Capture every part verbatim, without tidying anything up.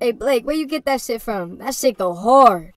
Hey, Blake, where you get that shit from? That shit go hard.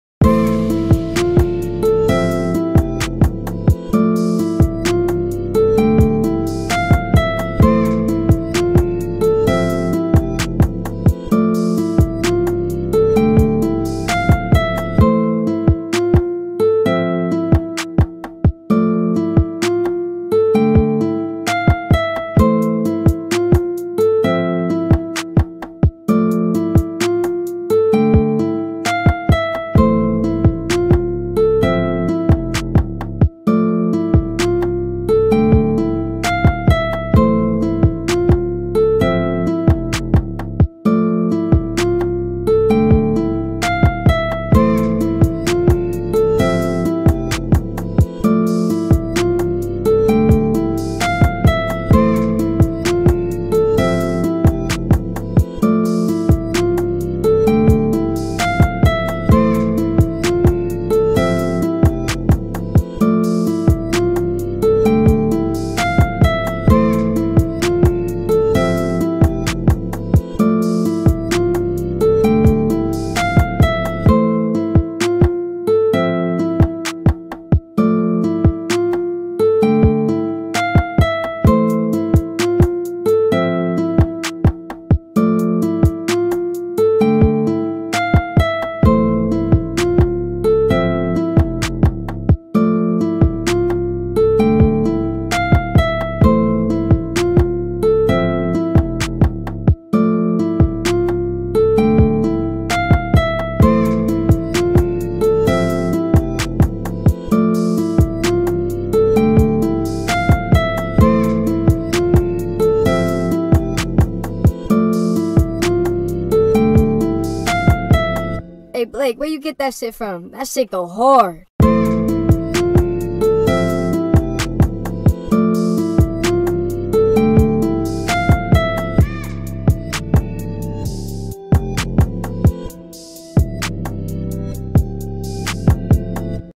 Hey, Blake, where you get that shit from? That shit go hard.